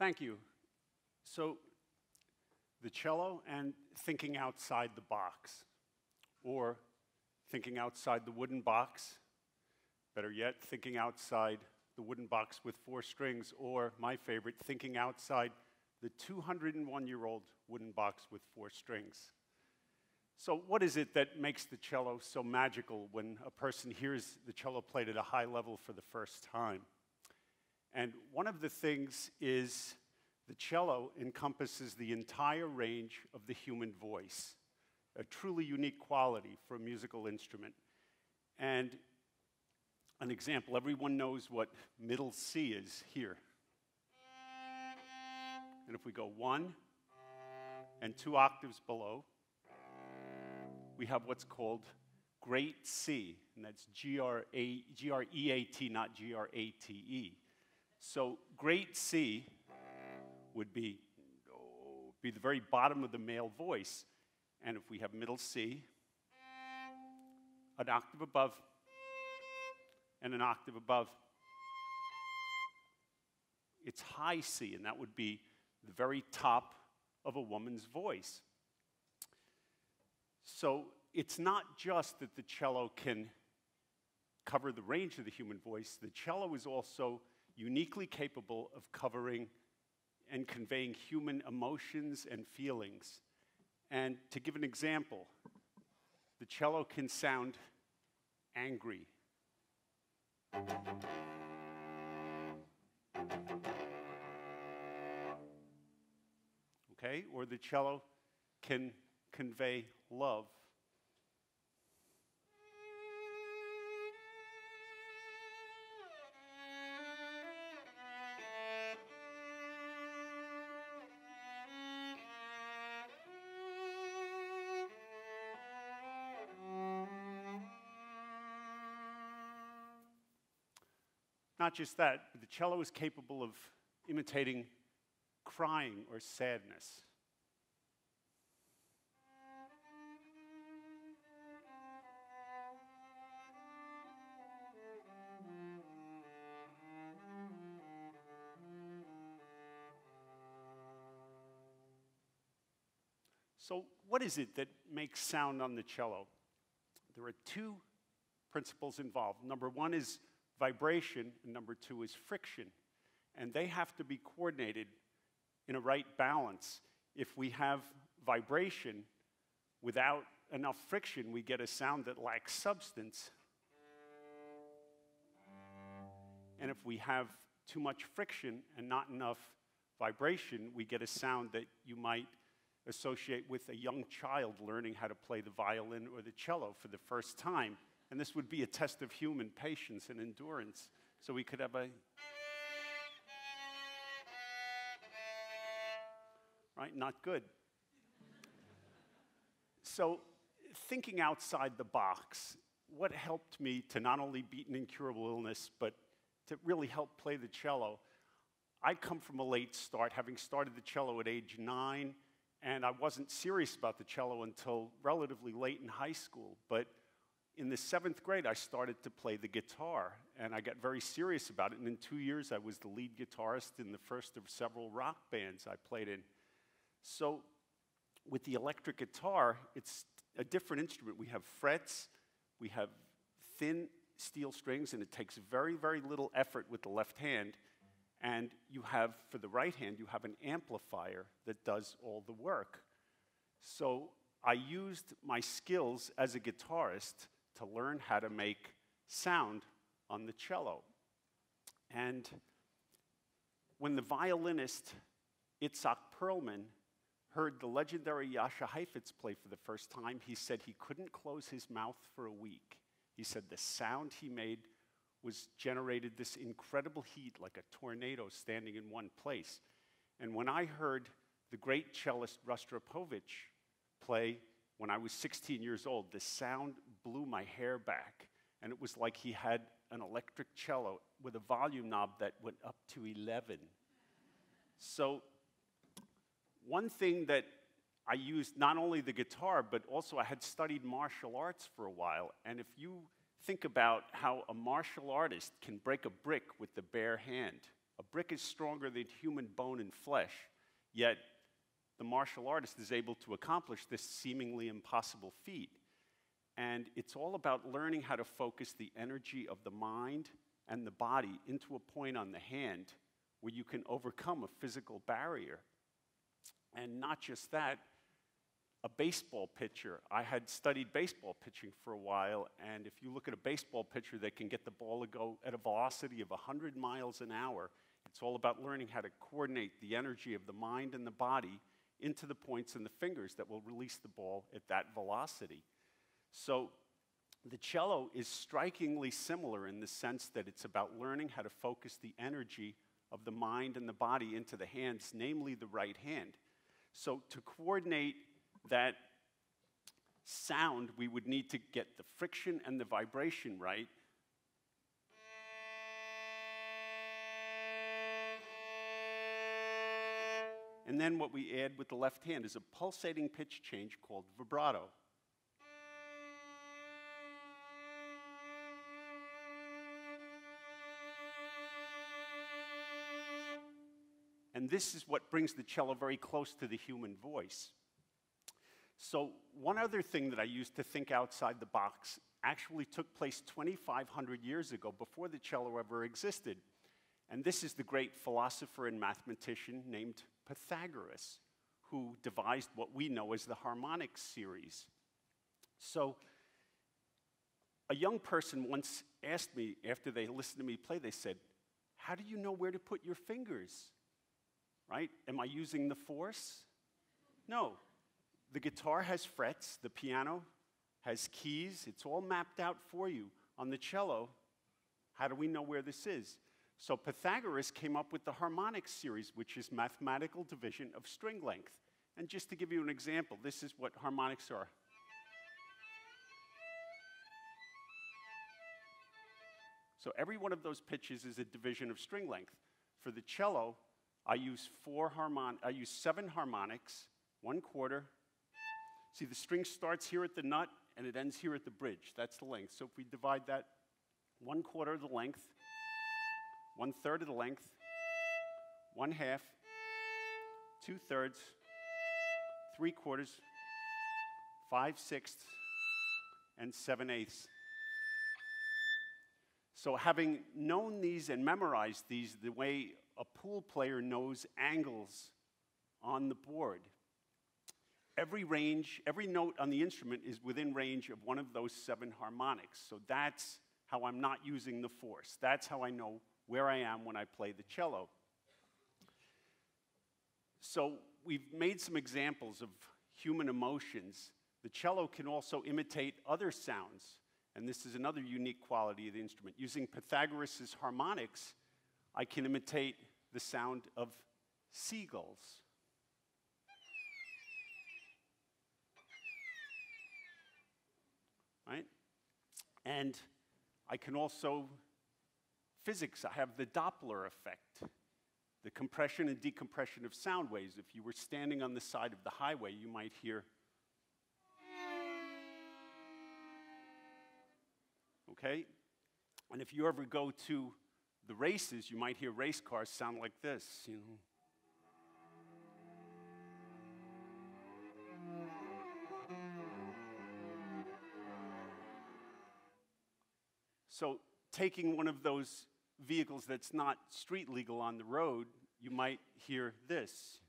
Thank you. So the cello and thinking outside the box, or thinking outside the wooden box, better yet, thinking outside the wooden box with four strings, or my favorite, thinking outside the 201-year-old wooden box with four strings. So what is it that makes the cello so magical when a person hears the cello played at a high level for the first time? And one of the things is the cello encompasses the entire range of the human voice, a truly unique quality for a musical instrument. And an example, everyone knows what middle C is here. And if we go one and two octaves below, we have what's called great C, and that's G-R-E-A-T, not G-R-A-T-E. So great C would be the very bottom of the male voice. And if we have middle C, an octave above, and an octave above, it's high C, and that would be the very top of a woman's voice. So it's not just that the cello can cover the range of the human voice. The cello is also uniquely capable of covering and conveying human emotions and feelings. And to give an example, the cello can sound angry. Okay? Or the cello can convey love. Not just that, but the cello is capable of imitating crying or sadness. So what is it that makes sound on the cello? There are two principles involved. Number one is vibration, and number two is friction. And they have to be coordinated in a right balance. If we have vibration without enough friction, we get a sound that lacks substance. And if we have too much friction and not enough vibration, we get a sound that you might associate with a young child learning how to play the violin or the cello for the first time. And this would be a test of human patience and endurance. So we could have a... Right? Not good. So thinking outside the box, what helped me to not only beat an incurable illness, but to really help play the cello? I come from a late start, having started the cello at age 9, and I wasn't serious about the cello until relatively late in high school. But in the 7th grade, I started to play the guitar, and I got very serious about it. And in 2 years, I was the lead guitarist in the first of several rock bands I played in. So with the electric guitar, it's a different instrument. We have frets, we have thin steel strings, and it takes very, very little effort with the left hand. And you have, for the right hand, you have an amplifier that does all the work. So I used my skills as a guitarist to learn how to make sound on the cello. And when the violinist Itzhak Perlman heard the legendary Yasha Heifetz play for the first time, he said he couldn't close his mouth for a week. He said the sound he made generated this incredible heat like a tornado standing in one place. And when I heard the great cellist Rostropovich play when I was 16 years old, the sound blew my hair back. And it was like he had an electric cello with a volume knob that went up to 11. So one thing that I used, not only the guitar, but also I had studied martial arts for a while. And if you think about how a martial artist can break a brick with the bare hand, A brick is stronger than human bone and flesh, yet the martial artist is able to accomplish this seemingly impossible feat. And it's all about learning how to focus the energy of the mind and the body into a point on the hand where you can overcome a physical barrier. And not just that, a baseball pitcher. I had studied baseball pitching for a while, and if you look at a baseball pitcher that can get the ball to go at a velocity of 100 miles an hour, it's all about learning how to coordinate the energy of the mind and the body into the points and the fingers that will release the ball at that velocity. So the cello is strikingly similar in the sense that it's about learning how to focus the energy of the mind and the body into the hands, namely the right hand. So to coordinate that sound, we would need to get the friction and the vibration right. And then what we add with the left hand is a pulsating pitch change called vibrato. And this is what brings the cello very close to the human voice. So one other thing that I used to think outside the box actually took place 2,500 years ago, before the cello ever existed. And this is the great philosopher and mathematician named Pythagoras, who devised what we know as the harmonic series. So a young person once asked me, after they listened to me play, they said, "How do you know where to put your fingers? Right? Am I using the force?" No. The guitar has frets, the piano has keys, it's all mapped out for you. On the cello, how do we know where this is? So Pythagoras came up with the harmonic series, which is mathematical division of string length. And just to give you an example, this is what harmonics are. So every one of those pitches is a division of string length. For the cello, I use 7 harmonics, 1/4, see, the string starts here at the nut, and it ends here at the bridge. That's the length. So if we divide that, 1/4 of the length, 1/3 of the length, 1/2, 2/3, 3/4, 5/6, and 7/8. So having known these and memorized these the way a pool player knows angles on the board, every note on the instrument is within range of one of those 7 harmonics. So that's how I'm not using the force. That's how I know where I am when I play the cello. So we've made some examples of human emotions. The cello can also imitate other sounds, and this is another unique quality of the instrument. Using Pythagoras' harmonics, I can imitate the sound of seagulls. Right? And I can also, physics, I have the Doppler effect, the compression and decompression of sound waves. If you were standing on the side of the highway, you might hear, okay? And if you ever go to the races, you might hear race cars sound like this, you know. So taking one of those vehicles that's not street legal on the road, you might hear this.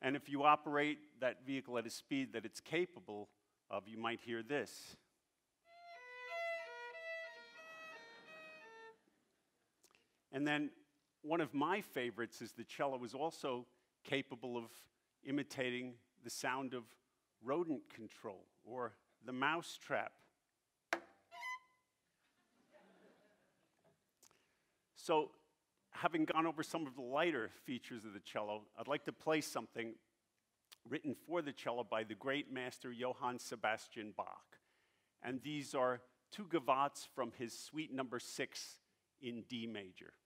And if you operate that vehicle at a speed that it's capable of, you might hear this. And then one of my favorites is the cello is also capable of imitating the sound of rodent control, or the mouse trap. So, having gone over some of the lighter features of the cello, I'd like to play something written for the cello by the great master Johann Sebastian Bach. And these are two gavottes from his Suite No. 6 in D major.